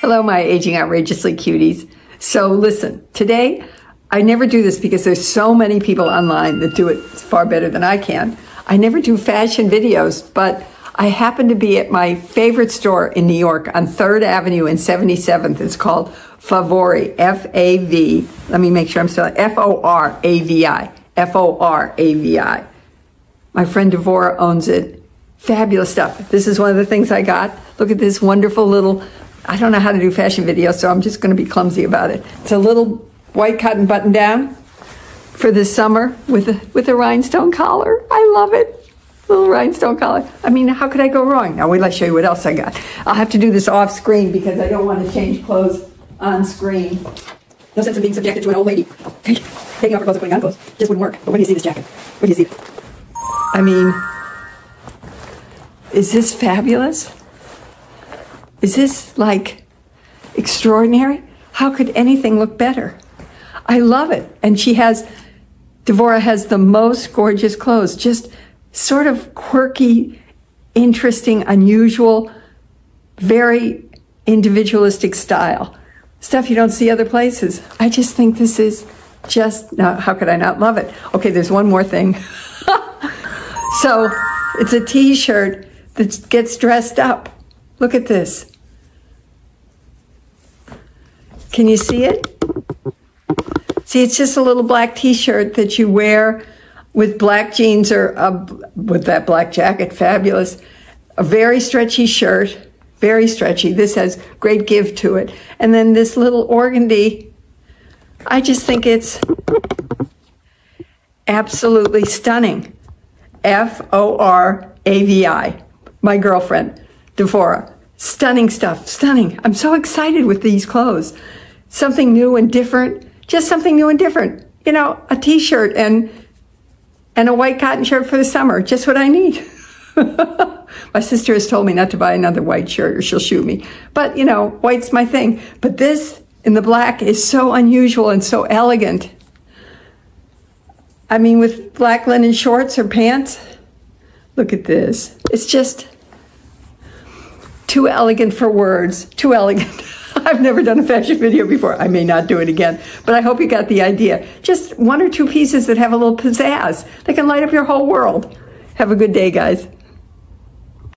Hello, my aging outrageously cuties. So listen, today, I never do this because there's so many people online that do it far better than I can. I never do fashion videos, but I happen to be at my favorite store in New York on 3rd Avenue and 77th. It's called Favori, F-A-V, let me make sure I'm spelling F-O-R-A-V-I, F-O-R-A-V-I. My friend Devorah owns it. Fabulous stuff. This is one of the things I got. Look at this wonderful little, I don't know how to do fashion videos, so I'm just going to be clumsy about it. It's a little white cotton button down for the summer with a rhinestone collar. I love it. Little rhinestone collar. I mean, how could I go wrong? Now, wait, I'll show you what else I got. I'll have to do this off screen because I don't want to change clothes on screen. No sense in being subjected to an old lady. Taking off her clothes and putting on clothes just wouldn't work. But when do you see this jacket? When do you see it? I mean, is this fabulous? Is this, like, extraordinary? How could anything look better? I love it. And Devorah has the most gorgeous clothes, just sort of quirky, interesting, unusual, very individualistic style. Stuff you don't see other places. I just think this is just, how could I not love it? Okay, there's one more thing. So, it's a t-shirt that gets dressed up. Look at this. Can you see it? See, it's just a little black t-shirt that you wear with black jeans or with that black jacket, fabulous. A very stretchy shirt, very stretchy. This has great give to it. And then this little organdy, I just think it's absolutely stunning. F-O-R-A-V-I, my girlfriend. Devorah. Stunning stuff, stunning. I'm so excited with these clothes. Something new and different, just something new and different. You know, a t-shirt and a white cotton shirt for the summer, just what I need. My sister has told me not to buy another white shirt or she'll shoot me. But, you know, white's my thing. But this in the black is so unusual and so elegant. I mean, with black linen shorts or pants, look at this. It's just too elegant for words, too elegant. I've never done a fashion video before. I may not do it again, but I hope you got the idea. Just one or two pieces that have a little pizzazz that can light up your whole world. Have a good day, guys.